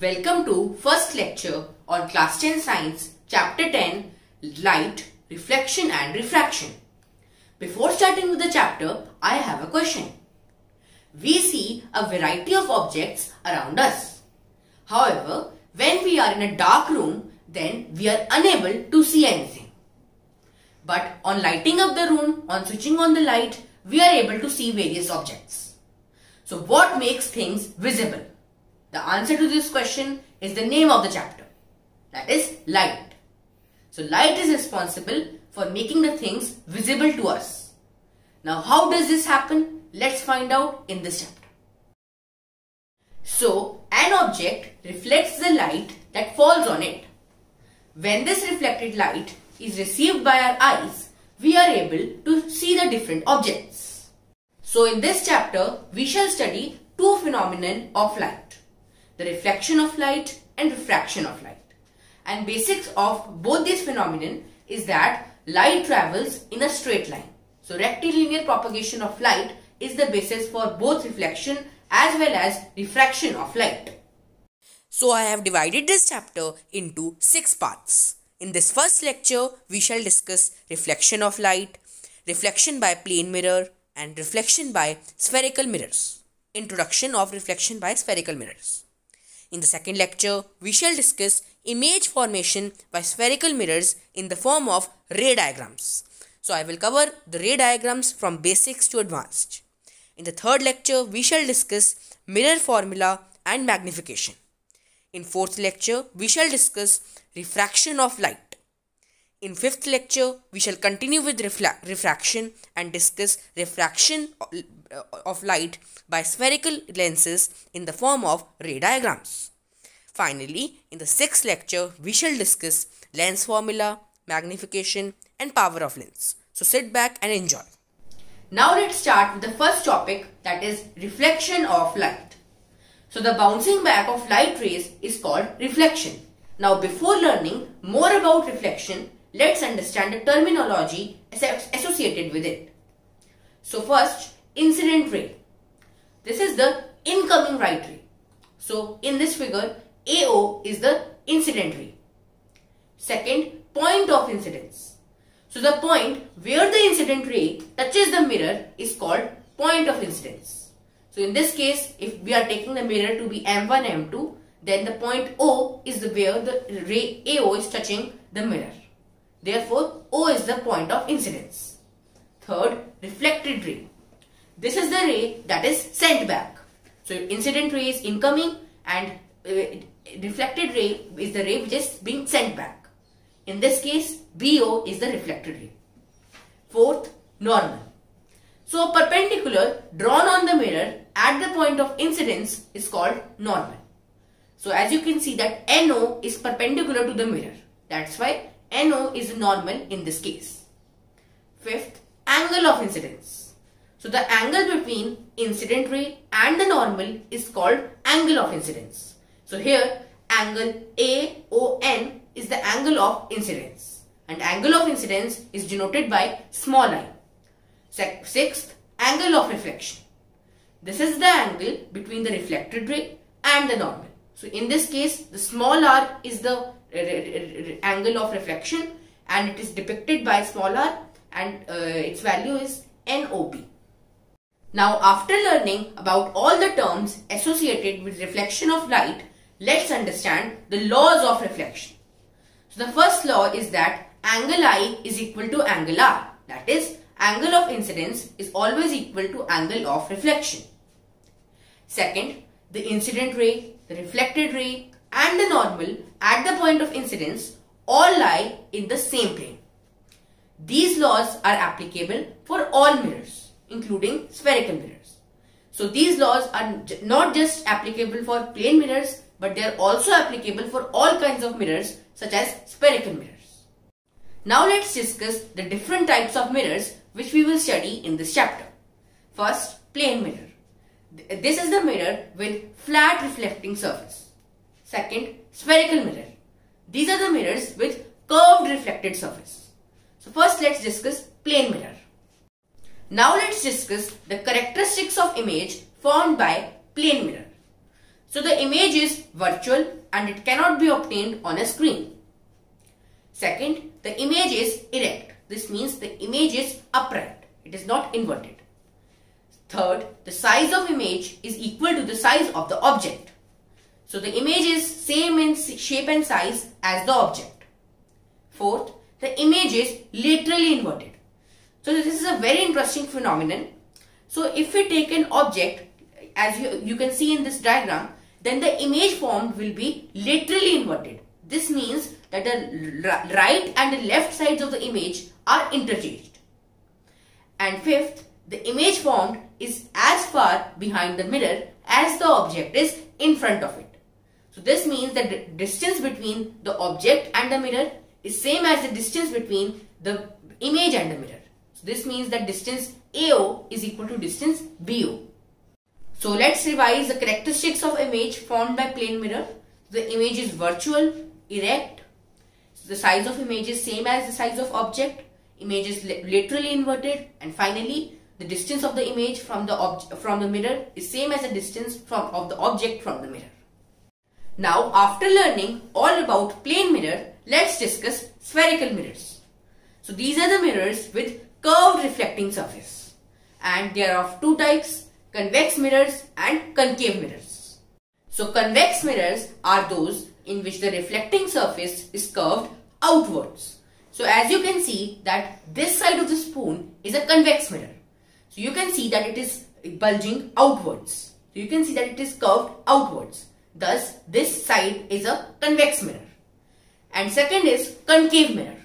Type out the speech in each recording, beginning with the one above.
Welcome to first lecture on class 10 science chapter 10 light, reflection and refraction. Before starting with the chapter, I have a question. We see a variety of objects around us. However, when we are in a dark room, then we are unable to see anything. But on lighting up the room, on switching on the light, we are able to see various objects. So what makes things visible? The answer to this question is the name of the chapter, that is light. So light is responsible for making the things visible to us. Now how does this happen? Let's find out in this chapter. So an object reflects the light that falls on it. When this reflected light is received by our eyes, we are able to see the different objects. So in this chapter, we shall study two phenomena of light: the reflection of light and refraction of light. And basics of both these phenomena is that light travels in a straight line. So rectilinear propagation of light is the basis for both reflection as well as refraction of light. So I have divided this chapter into 6 parts. In this first lecture, we shall discuss reflection of light, reflection by plane mirror and reflection by spherical mirrors. Introduction of reflection by spherical mirrors. In the second lecture, we shall discuss image formation by spherical mirrors in the form of ray diagrams. So I will cover the ray diagrams from basics to advanced. In the third lecture, we shall discuss mirror formula and magnification. In fourth lecture, we shall discuss refraction of light. In fifth lecture, we shall continue with refraction and discuss refraction of light by spherical lenses in the form of ray diagrams. Finally, in the sixth lecture, we shall discuss lens formula, magnification and power of lens. So sit back and enjoy. Now let's start with the first topic, that is reflection of light. So the bouncing back of light rays is called reflection. Now before learning more about reflection, let's understand the terminology associated with it. So first, incident ray. This is the incoming light ray. So in this figure, AO is the incident ray. Second, point of incidence. So the point where the incident ray touches the mirror is called point of incidence. So in this case, if we are taking the mirror to be M1, M2, then the point O is where the ray AO is touching the mirror. Therefore, O is the point of incidence. Third, reflected ray. This is the ray that is sent back. So incident ray is incoming and reflected ray is the ray which is being sent back. In this case, BO is the reflected ray. Fourth, normal. So a perpendicular drawn on the mirror at the point of incidence is called normal. So as you can see that NO is perpendicular to the mirror. That's why NO is normal in this case. Fifth, angle of incidence. So the angle between incident ray and the normal is called angle of incidence. So here angle AON is the angle of incidence, and angle of incidence is denoted by small I. Sixth, angle of reflection. This is the angle between the reflected ray and the normal. So in this case, the small r is the angle of reflection and it is depicted by small r, and its value is NOP. Now after learning about all the terms associated with reflection of light, let's understand the laws of reflection. So the first law is that angle I is equal to angle R. That is, angle of incidence is always equal to angle of reflection. Second, the incident ray, the reflected ray and the normal at the point of incidence all lie in the same plane. These laws are applicable for all mirrors, including spherical mirrors. So these laws are not just applicable for plane mirrors, but they are also applicable for all kinds of mirrors such as spherical mirrors. Now let's discuss the different types of mirrors which we will study in this chapter. First, plane mirror. This is the mirror with flat reflecting surface. Second, spherical mirror. These are the mirrors with curved reflected surface. So first let's discuss plane mirror. Now let's discuss the characteristics of image formed by plane mirror. So the image is virtual and it cannot be obtained on a screen. Second, the image is erect. This means the image is upright. It is not inverted. Third, the size of image is equal to the size of the object. So the image is same in shape and size as the object. Fourth, the image is laterally inverted. So this is a very interesting phenomenon. So if we take an object, as you can see in this diagram, then the image formed will be laterally inverted. This means that the right and the left sides of the image are interchanged. And fifth, the image formed is as far behind the mirror as the object is in front of it. So this means that the distance between the object and the mirror is same as the distance between the image and the mirror. So this means that distance AO is equal to distance BO. So let's revise the characteristics of image formed by plane mirror. The image is virtual, erect. The size of image is same as the size of object. Image is laterally inverted, and finally the distance of the image from the mirror is same as the distance of the object from the mirror. Now, after learning all about plane mirror, let's discuss spherical mirrors. So these are the mirrors with curved reflecting surface, and they are of two types: convex mirrors and concave mirrors. So convex mirrors are those in which the reflecting surface is curved outwards. So as you can see that this side of the spoon is a convex mirror. So you can see that it is bulging outwards. So you can see that it is curved outwards. Thus this side is a convex mirror. And second is concave mirror.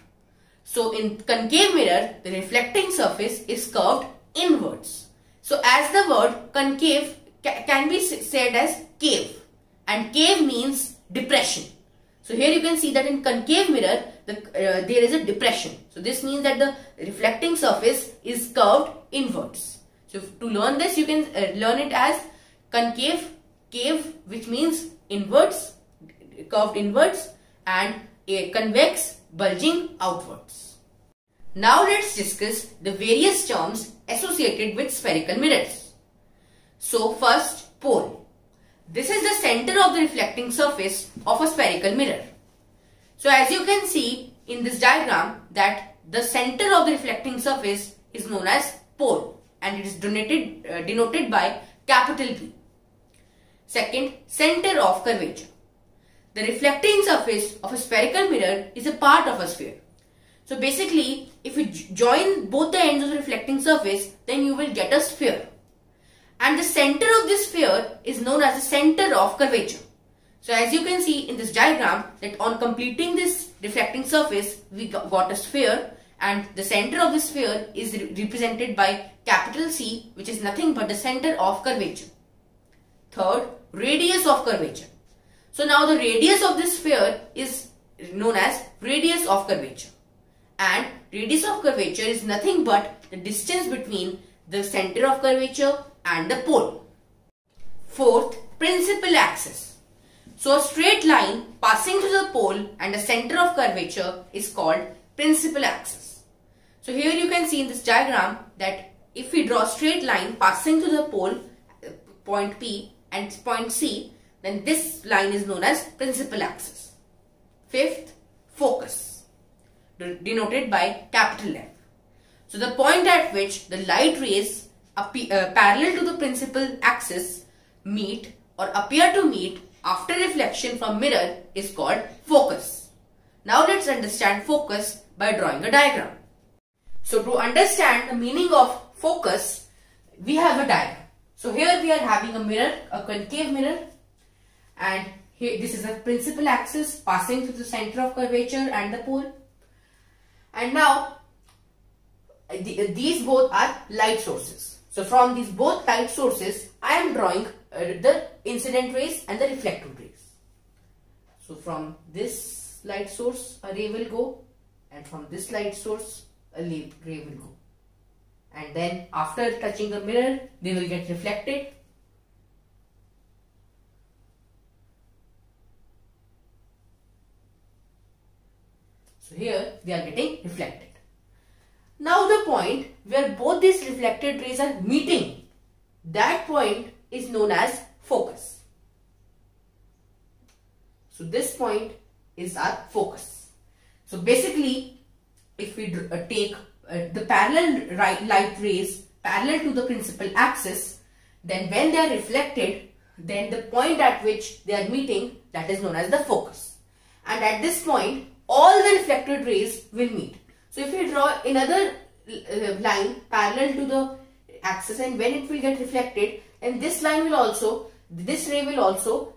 So in concave mirror, the reflecting surface is curved inwards. So as the word concave can be said as cave, and cave means depression. So here you can see that in concave mirror there is a depression. So this means that the reflecting surface is curved inwards. So to learn this, you can learn it as concave, cave, which means inwards, curved inwards, and a convex, bulging outwards. Now let's discuss the various terms associated with spherical mirrors. So first, pole. This is the center of the reflecting surface of a spherical mirror. So as you can see in this diagram that the center of the reflecting surface is known as pole, and it is denoted by capital P. Second, center of curvature. The reflecting surface of a spherical mirror is a part of a sphere. So basically, if you join both the ends of the reflecting surface, then you will get a sphere. And the center of this sphere is known as the center of curvature. So as you can see in this diagram, that on completing this reflecting surface, we got a sphere, and the center of the sphere is represented by capital C, which is nothing but the center of curvature. Third, radius of curvature. So now the radius of this sphere is known as radius of curvature. And radius of curvature is nothing but the distance between the center of curvature and the pole. Fourth, principal axis. So a straight line passing through the pole and the center of curvature is called principal axis. So here you can see in this diagram that if we draw a straight line passing through the pole, point P and point C, then this line is known as principal axis. Fifth, focus, denoted by capital F. So the point at which the light rays parallel to the principal axis meet or appear to meet after reflection from mirror is called focus. Now let's understand focus by drawing a diagram. So to understand the meaning of focus, we have a diagram. So here we are having a mirror, a concave mirror. And here, this is a principal axis passing through the center of curvature and the pole. And now, these both are light sources. So from these both light sources, I am drawing the incident rays and the reflected rays. So from this light source, a ray will go. And from this light source, a ray will go. And then after touching the mirror, they will get reflected. So here they are getting reflected. Now the point where both these reflected rays are meeting, that point is known as focus. So this point is our focus. So basically, if we take the parallel light rays parallel to the principal axis, then when they are reflected, then the point at which they are meeting, that is known as the focus. And at this point, all the reflected rays will meet. So if we draw another line parallel to the axis, and when it will get reflected, and this ray will also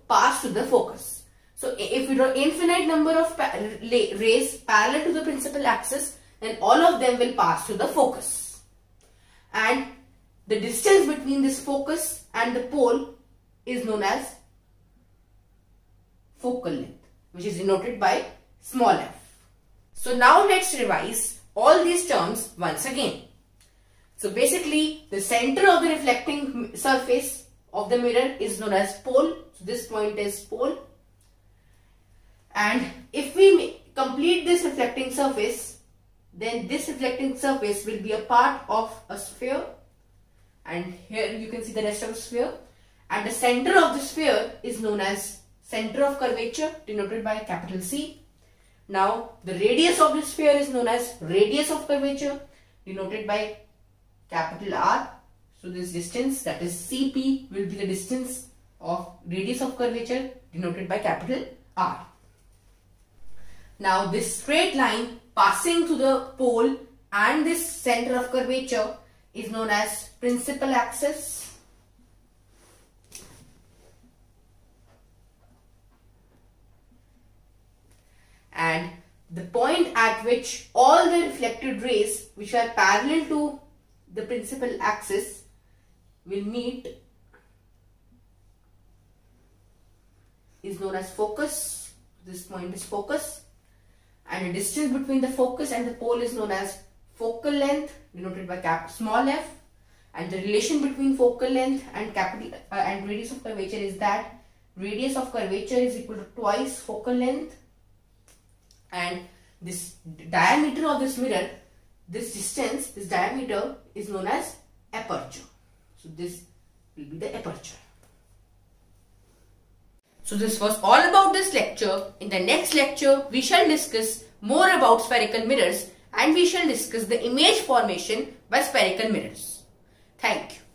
pass to the focus. So if we draw infinite number of rays parallel to the principal axis, then all of them will pass to the focus. And the distance between this focus and the pole is known as focal length, which is denoted by small f. So now let's revise all these terms once again. So basically, the center of the reflecting surface of the mirror is known as pole. So this point is pole. And if we complete this reflecting surface, then this reflecting surface will be a part of a sphere. And here you can see the rest of the sphere. And the center of the sphere is known as center of curvature, denoted by capital C. Now, the radius of the sphere is known as radius of curvature, denoted by capital R. So this distance, that is CP, will be the distance of radius of curvature, denoted by capital R. Now, this straight line passing through the pole and this center of curvature is known as principal axis. And the point at which all the reflected rays which are parallel to the principal axis will meet is known as focus. This point is focus. And the distance between the focus and the pole is known as focal length, denoted by small f. And the relation between focal length and radius of curvature is that radius of curvature is equal to twice focal length. And this diameter of this mirror, this diameter is known as aperture. So this will be the aperture. So this was all about this lecture. In the next lecture, we shall discuss more about spherical mirrors and we shall discuss the image formation by spherical mirrors. Thank you.